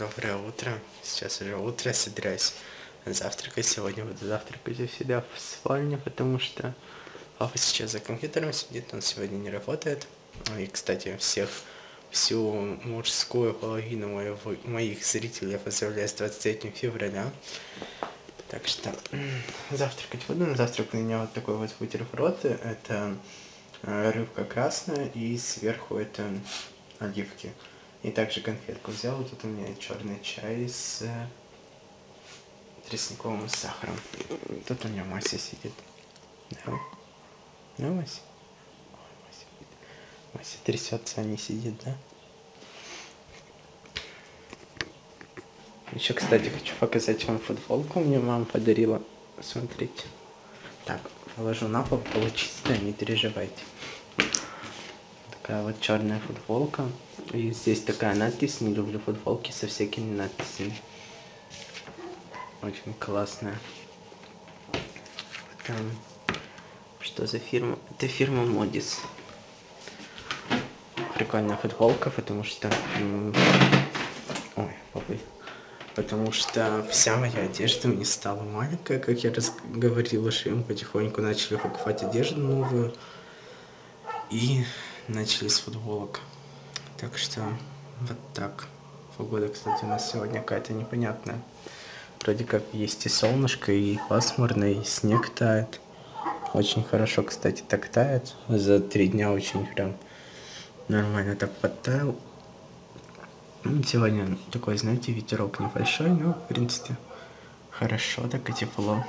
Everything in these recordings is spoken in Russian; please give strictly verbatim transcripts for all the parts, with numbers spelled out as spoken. Доброе утро. Сейчас уже утро, собираюсь завтракать. Сегодня буду завтракать у себя в спальне, потому что папа сейчас за компьютером сидит, он сегодня не работает. И, кстати, всех, всю мужскую половину моего, моих зрителей я поздравляю с двадцать третьим февраля. Так что завтракать буду. На завтрак у меня вот такой вот бутерброд. Это рыбка красная и сверху это оливки. И также конфетку взял. Вот тут у меня черный чай с тростниковым сахаром. Тут у меня Мася сидит. Да. Ну, Мася? Ой, Мася. Мася трясется, а не сидит, да? Еще, кстати, хочу показать вам футболку. Мне мама подарила. Смотрите. Так, положу на пол, получится, не переживайте. Такая вот черная футболка. И здесь такая надпись. Не люблю футболки со всякими надписями. Очень классная. Вот там. Что за фирма? Это фирма Модис. Прикольная футболка, потому что... Ой, попой. Потому что вся моя одежда мне стала маленькая, как я раз говорил, что им потихоньку начали покупать одежду новую. И начали с футболок. Так что вот так. Погода, кстати, у нас сегодня какая-то непонятная. Вроде как есть и солнышко, и пасмурно, и снег тает. Очень хорошо, кстати, так тает. За три дня очень прям нормально так подтаял. Сегодня такой, знаете, ветерок небольшой, но, в принципе, хорошо, так и тепло.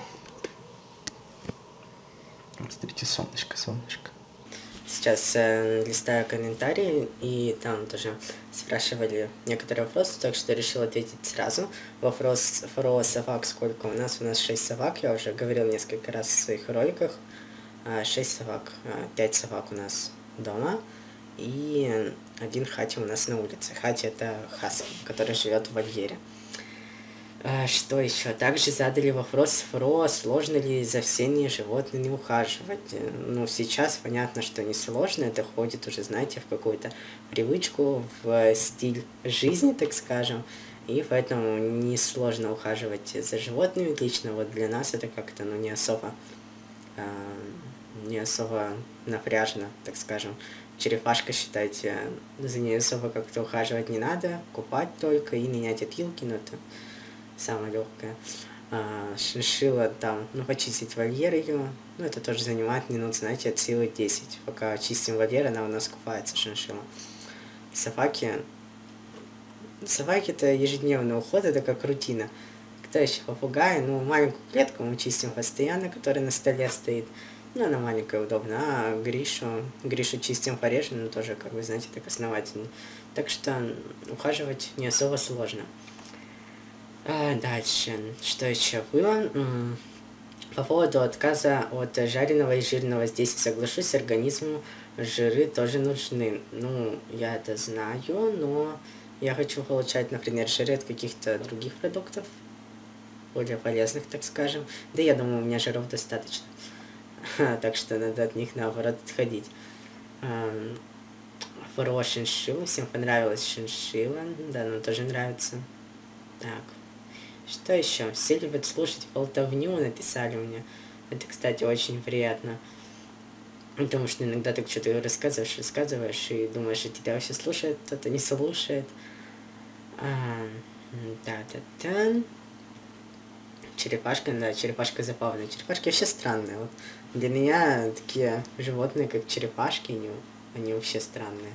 Смотрите, солнышко, солнышко. Сейчас э, листаю комментарии, и там тоже спрашивали некоторые вопросы, так что решил ответить сразу. Вопрос про совак, сколько у нас? У нас шесть совак, я уже говорил несколько раз в своих роликах. шесть совак, пять совак у нас дома, и один хати у нас на улице. Хати — это хаски, который живет в вольере. Что еще? Также задали вопрос про сложно ли за всеми животными ухаживать. Ну, сейчас понятно, что не сложно, это входит уже, знаете, в какую-то привычку, в стиль жизни, так скажем, и поэтому не сложно ухаживать за животными. Лично вот для нас это как-то, ну, не особо, э, не особо напряжно, так скажем. Черепашка, считайте, за ней особо как-то ухаживать не надо, купать только и менять опилки, но это... самая легкая. Шиншилла там, ну, почистить вольер ее, ну, это тоже занимает минут, знаете, от силы десять. Пока чистим вольер, она у нас купается, шиншилла. Собаки. Собаки — это ежедневный уход, это как рутина. Кто еще? Попугай, ну, маленькую клетку мы чистим постоянно, которая на столе стоит. Ну, она маленькая, удобна. А Гришу, Гришу чистим пореже, но тоже, как вы знаете, так основательно. Так что ухаживать не особо сложно. А дальше, что еще было? По поводу отказа от жареного и жирного, здесь соглашусь, организму жиры тоже нужны. Ну, я это знаю, но я хочу получать, например, жиры от каких-то других продуктов, более полезных, так скажем. Да, я думаю, у меня жиров достаточно, так что надо от них, наоборот, отходить. Про шиншиллу, всем понравилась шиншилла, да, нам тоже нравится. Так. Что еще? Все любят слушать болтовню, написали мне. Это, кстати, очень приятно. Потому что иногда ты что-то рассказываешь, рассказываешь, и думаешь, что тебя вообще слушает, кто-то не слушает. Да-да-да. Черепашка, да, черепашка забавная. Черепашки вообще странные. Вот для меня такие животные, как черепашки, они, они вообще странные.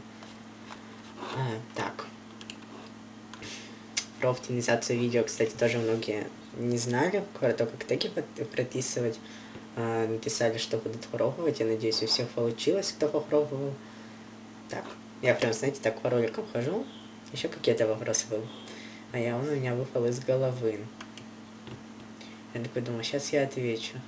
А, так. Про оптимизацию видео, кстати, тоже многие не знали, про то, как теги прописывать. Написали, что будут пробовать. Я надеюсь, у всех получилось, кто попробовал. Так, я прям, знаете, так по роликам хожу. Еще какие-то вопросы были. А я, он у меня выпал из головы. Я такой думаю, сейчас я отвечу.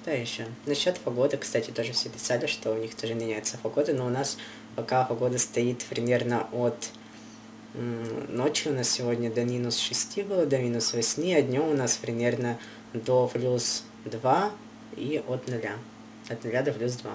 Что еще? Насчет погоды, кстати, тоже все писали, что у них тоже меняется погода, но у нас... Пока погода стоит примерно от ночи, у нас сегодня до минус шести было, до минус восьми, а днем у нас примерно до плюс двух и от нуля. От нуля до плюс двух.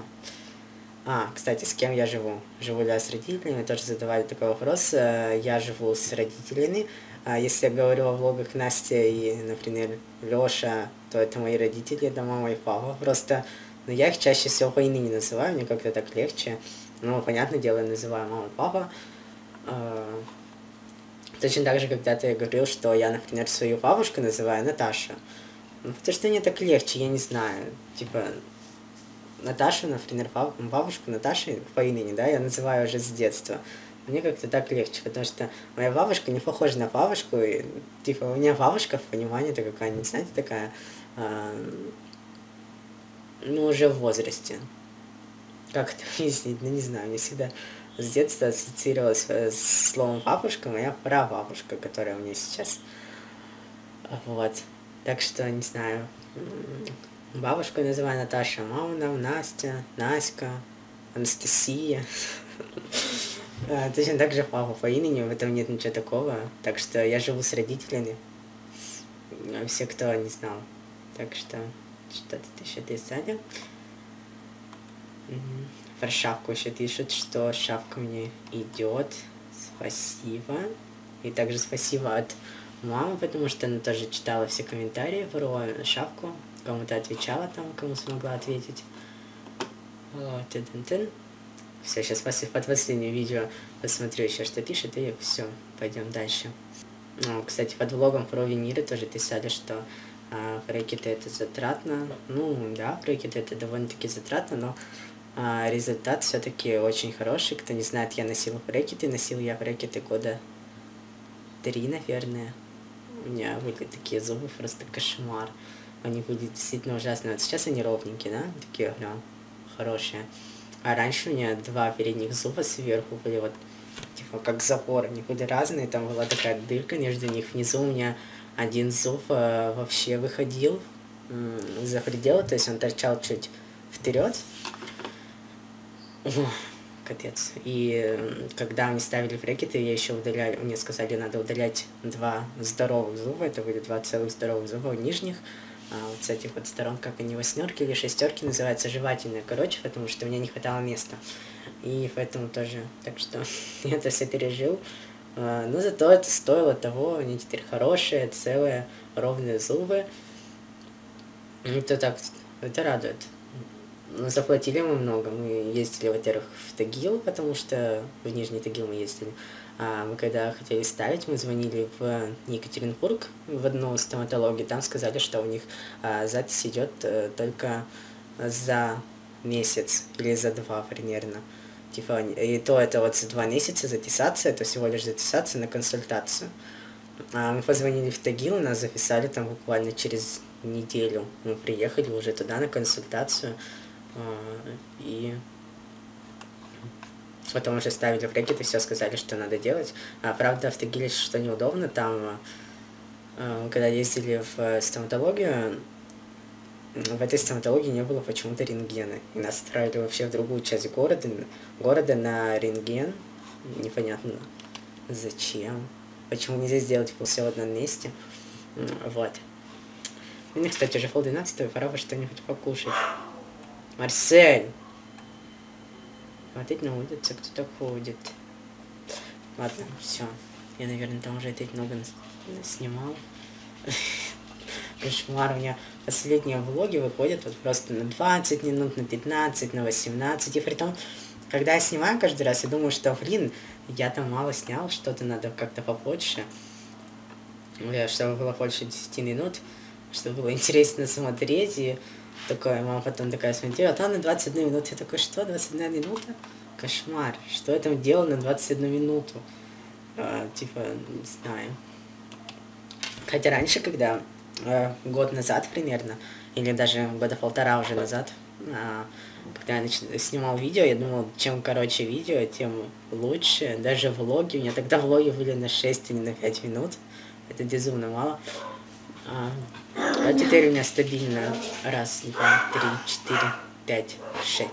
А, кстати, с кем я живу? Живу ли я с родителями? Тоже задавали такой вопрос. Я живу с родителями. Если я говорю о влогах Настя и, например, Лёша, то это мои родители, это мама и папа. Просто, но ну, я их чаще всего по имени не называю, мне как-то так легче. Ну, понятное дело, я называю мама и папа. Точно так же, когда-то я говорил, что я, например, свою бабушку называю Наташа. Ну, потому что мне так легче, я не знаю. Типа, Наташа, например, бабушку Наташи по имени, да, я называю уже с детства. Мне как-то так легче, потому что моя бабушка не похожа на бабушку. И, типа, у меня бабушка в понимании-то какая-нибудь, знаете, такая, а, ну, уже в возрасте. Как это объяснить? Ну, не знаю, мне всегда с детства ассоциировалась с словом бабушка моя прабабушка, которая у меня сейчас. Вот. Так что, не знаю, бабушку называю Наташа, мама нам Настя, Наська, Анастасия. Точно так же папа по имени, в этом нет ничего такого. Так что я живу с родителями. Все, кто не знал. Так что, что-то еще ты сзади. Про шапку еще пишут, что шапка мне идет. Спасибо. И также спасибо от мамы, потому что она тоже читала все комментарии про шапку. Кому-то отвечала там, кому смогла ответить. Все, сейчас после последнего видео посмотрю еще, что пишет, и все, пойдем дальше. Ну, кстати, под влогом про виниры тоже писали, что а, рэкеты это затратно. Ну да, рэкеты это довольно-таки затратно, но а, результат все-таки очень хороший. Кто не знает, я носил рэкеты, носил я рэкеты года три, наверное. У меня были такие зубы, просто кошмар. Они были действительно ужасные. Вот сейчас они ровненькие, да, такие прям хорошие. А раньше у меня два передних зуба сверху были вот, типа, как запор, они были разные, там была такая дырка между них. Внизу у меня один зуб э, вообще выходил э, за пределы, то есть он торчал чуть вперед. Ух, капец. И э, когда мне ставили брекеты, я еще удалял, мне сказали, надо удалять два здоровых зуба, это были два целых здоровых зуба нижних. А вот с этих вот сторон, как они восьмерки или шестерки называются, жевательные, короче, потому что у меня не хватало места. И поэтому тоже, так что я это все пережил. А, но зато это стоило того, они теперь хорошие, целые, ровные зубы. И то так, это радует. Но заплатили мы много. Мы ездили, во-первых, в Тагил, потому что в Нижний Тагил мы ездили. А мы когда хотели ставить, мы звонили в Екатеринбург, в одну стоматологию, там сказали, что у них а, запись идет а, только за месяц или за два примерно. Типа, и то это вот за два месяца записаться, это всего лишь записаться на консультацию. А мы позвонили в Тагил, нас записали там буквально через неделю. Мы приехали уже туда на консультацию а, и... Потом уже ставили в рэкет и все сказали, что надо делать. А, правда, в Тагиле что неудобно, там, э, когда ездили в стоматологию, в этой стоматологии не было почему-то рентгена. И нас отправили вообще в другую часть города, города на рентген. Непонятно зачем. Почему нельзя сделать все в одном месте. Вот. Мне, кстати, уже пол двенадцатого, пора бы что-нибудь покушать. Марсель! Смотреть на улице, кто так ходит. Ладно, все. Я, наверное, там уже опять много снимал. Кошмар, у меня последние влоги выходят вот просто на двадцать минут, на пятнадцать, на восемнадцать. И при том, когда я снимаю каждый раз, я думаю, что, блин, я там мало снял, что-то надо как-то побольше. Чтобы было больше десяти минут, чтобы было интересно смотреть и... Такое, мама потом такая смотрела, а там на двадцать одну минуту. Я такой, что, двадцать одна минута? Кошмар, что я там делал на двадцать одну минуту? А, типа, не знаю. Хотя раньше, когда, а, год назад примерно, или даже года полтора уже назад, а, когда я нач... снимал видео, я думал, чем короче видео, тем лучше. Даже влоги, у меня тогда влоги были на шесть или на пять минут. Это безумно мало. А, а теперь у меня стабильно раз, два, три, четыре, пять, шесть,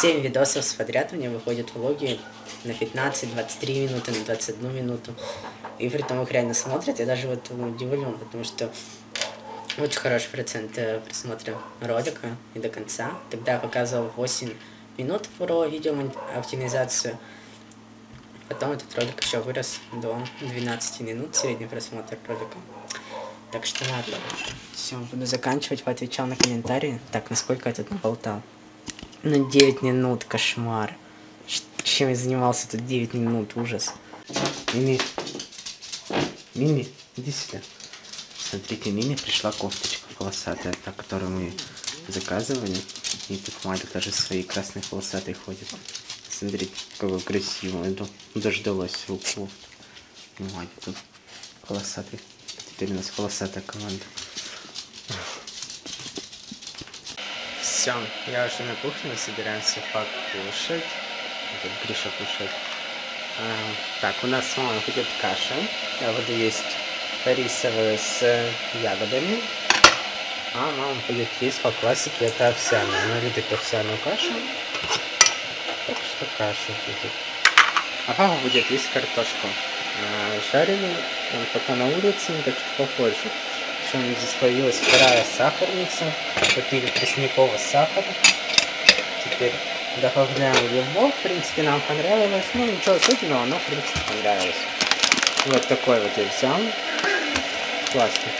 семь видосов подряд у меня выходят влоги на пятнадцать, двадцать три минуты, на двадцать одну минуту. И при том их реально смотрят, я даже вот удивлен, потому что очень хороший процент просмотра ролика и до конца. Тогда я показывал восемь минут про видеооптимизацию. Потом этот ролик еще вырос до двенадцати минут, средний просмотр ролика. Так что ладно. Все, буду заканчивать, поотвечал на комментарии. Так, насколько я тут наболтал? Ну, девять минут, кошмар. Чем я занимался тут девять минут, ужас. Мими. Мими, иди сюда. Смотрите, Мими пришла кофточка полосатая, та, которую мы заказывали. И тут мать даже своей красной полосатой ходит. Смотрите, какой красивый. Дождалась рук. Мать тут полосатый. Теперь у нас полосатая команда. Все, я уже на кухне, собираемся покушать. Тут Гриша кушает. А, так, у нас мама будет каша. Я буду есть рисовую с ягодами. А мама будет есть по классике, это овсяная. Она любит овсяную кашу. Так что каша будет. А папа будет есть картошку жареную, он пока на улице, так что похоже. Еще у меня здесь появилась вторая сахарница. Купили тростникового сахара. Теперь добавляем его. В принципе, нам понравилось. Ну, ничего особенного, но в принципе понравилось. Вот такой вот я взял. Классный.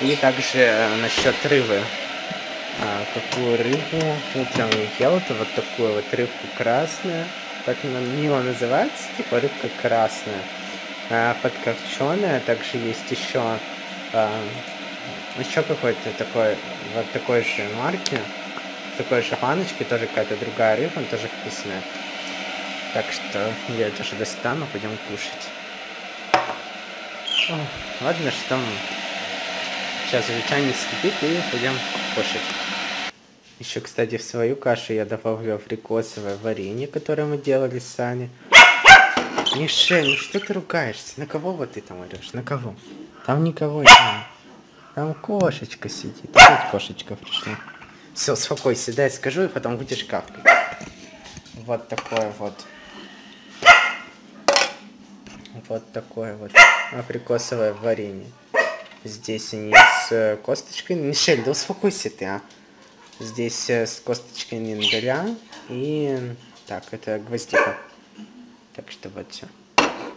И также э, насчет рыбы. А, какую рыбу утром я ел, это вот такую вот рыбку красную. Так она мило называется, типа рыбка красная, а, подкопченая. Также есть еще, а, еще какой-то такой, вот такой же марки, такой же баночки, тоже какая-то другая рыба, она тоже вкусная. Так что я тоже достану, пойдем кушать. О, ладно, что там сейчас звучание скипит и пойдем кушать. Еще, кстати, в свою кашу я добавлю абрикосовое варенье, которое мы делали сами. Мишель, ну что ты ругаешься? На кого вот ты там орешь? На кого? Там никого нет. Там кошечка сидит. Тут кошечка пришла. Все, успокойся, дай скажу, и потом будешь капкать. Вот такое вот. Вот такое вот абрикосовое варенье. Здесь они с косточкой. Мишель, да успокойся ты, а. Здесь с косточкой миндаля и... Так, это гвоздика. Так что вот все.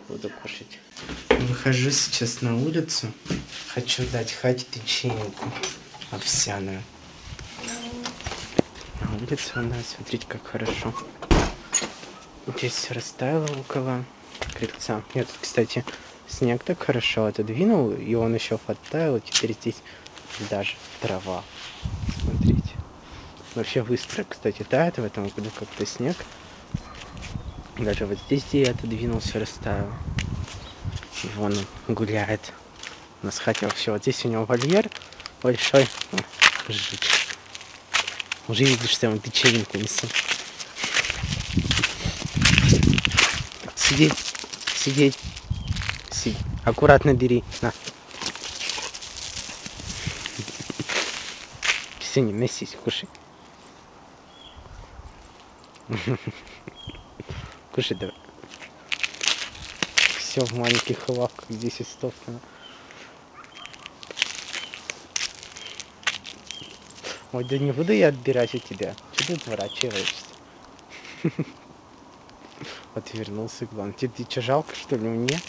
Буду кушать. Выхожу сейчас на улицу. Хочу дать Хате печеньку овсяную. На улице у нас, смотрите, как хорошо. Здесь все растаяло около крыльца. Я тут, кстати, снег так хорошо отодвинул, и он еще подтаял. Теперь здесь даже трава. Смотрите. Вообще быстро, кстати, тает в этом году как-то снег. Даже вот здесь, где я отодвинулся, растаял. И вон он гуляет. У нас хотел все. Вот здесь у него вольер большой. Жить. Уже видишь, что я ему печеньку несу. Сидеть, сидеть, сидеть. Аккуратно бери. На. Все, не носись, кушай. Кушай давай. Все в маленьких лавках, здесь истопно. Ой, да не буду я отбирать у тебя. Че ты отворачиваешься? Отвернулся, главное. Тебе ты че, жалко, что ли, мне?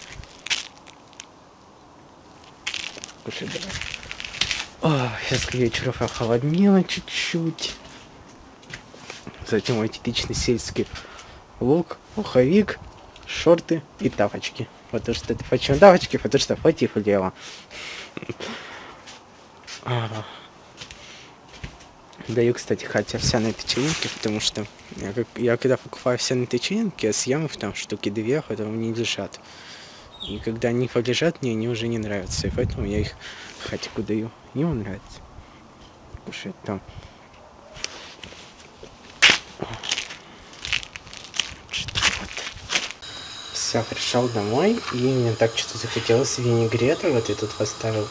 Кушай давай. О, сейчас к вечеру похолоднело чуть-чуть. Кстати, мой типичный сельский лук, пуховик, шорты и тапочки. Потому что... Почему тапочки? Потому что потеплело. Даю, кстати, Хате овсяные печеньки, потому что я, как, я когда покупаю овсяные печеньки, я съем их там штуки две, потом они лежат. И когда они полежат, мне они уже не нравятся, и поэтому я их Хатику даю. Ему нравится. Кушает там. Все, пришел домой, и мне так что-то захотелось винегрета. Вот я тут поставил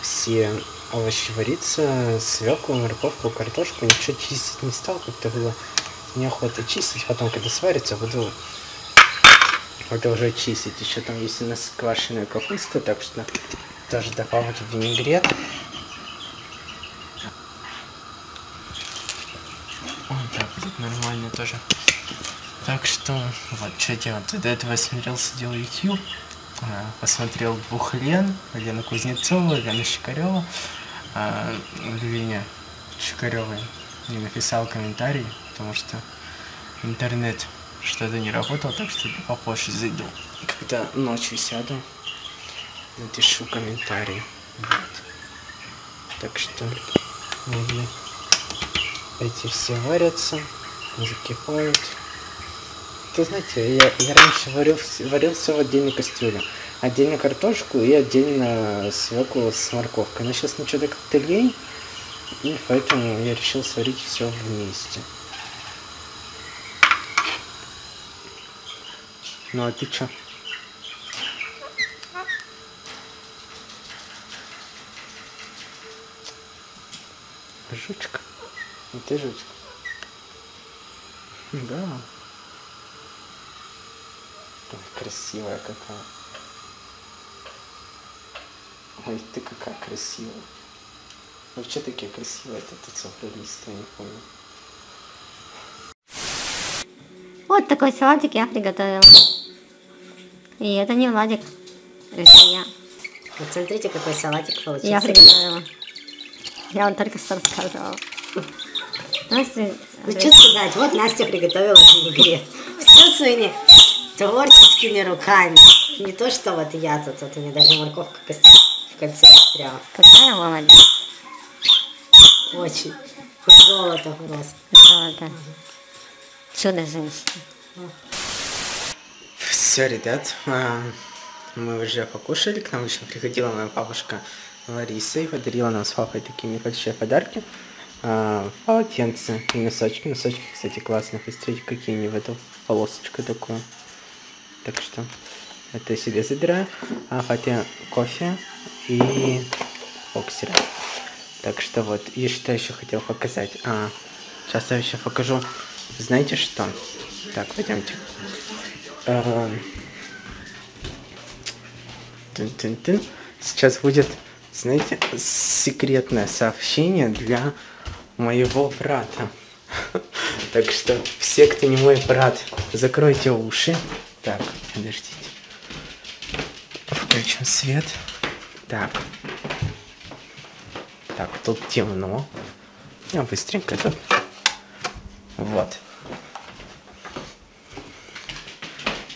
все овощи вариться, свеклу, морковку, картошку. Ничего чистить не стал, как-то было неохота чистить. Потом, когда сварится, буду продолжать чистить. Еще там есть у нас квашеная капуста, так что тоже добавлю винегрет. О, да, нормально тоже. Так что, вот, что делать. До этого я смотрел, сидел ютуб, посмотрел двух Лен, Лену Кузнецову, Лену Шикарёву. А Лене Шикарёвой не написал комментарий, потому что интернет что-то не работал, так что попозже зайду. Когда ночью сяду, напишу комментарий. Вот. Так что эти все варятся, закипают. Ты знаете, я, я раньше варил, варил все в отдельной кастрюле. Отдельно картошку и отдельно свеклу с морковкой. Но сейчас ничего так коктейлей, и поэтому я решил сварить все вместе. Ну а ты чё? Жучка? И ты жучка? Да. Ой, красивая какая. Ой, ты какая красивая. Вообще такие красивые, это тут собрались, я не помню. Вот такой салатик я приготовила. И это не Владик, это я. Вот смотрите, какой салатик получился. Я приготовила. Я вам только что рассказывала. Настя... Ну что сказать, вот Настя приготовила винегрет. Все своими творческими руками. Не то, что вот я тут, вот у меня даже морковка в кольце застряла. Какая молодец. Очень. Хоть золото просто. Золото. Чудо женщина. Все, ребят, мы уже покушали. К нам еще приходила моя бабушка Лариса и подарила нам с папой такие небольшие подарки. Полотенце и носочки. Носочки, кстати, классные. Посмотрите, какие они в эту полосочку такую. Так что это я себе забираю. А хотя кофе и боксеры. Так что вот. И что еще хотел показать? А, сейчас я еще покажу. Знаете что? Так, пойдемте. А... Тын-тын-тын. Сейчас будет, знаете, секретное сообщение для моего брата. Так что все, кто не мой брат, закройте уши. Так, подождите. Включим свет. Так. Так, тут темно. Я быстренько тут. Вот.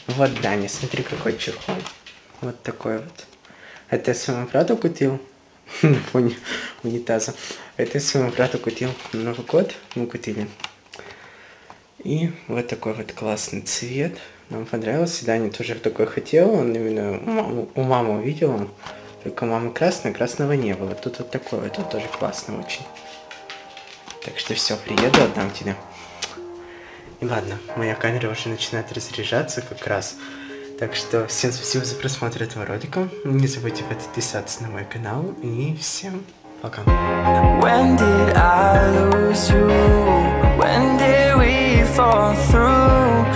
Вот, Даня, смотри, какой чехол. Вот такой вот. Это я своему брату купил. Фоне унитаза. Это я своему брату купил на Новый год. Мы купили. И вот такой вот классный цвет. Нам понравился. Даня тоже такой хотел. Он именно у мамы увидел. Он. Только мама красная, красного не было. Тут вот такое, это тоже классно очень. Так что все, приеду, отдам тебе. И ладно, моя камера уже начинает разряжаться как раз. Так что всем спасибо за просмотр этого ролика. Не забудьте подписаться на мой канал. И всем пока. When did I lose you? When did we fall through?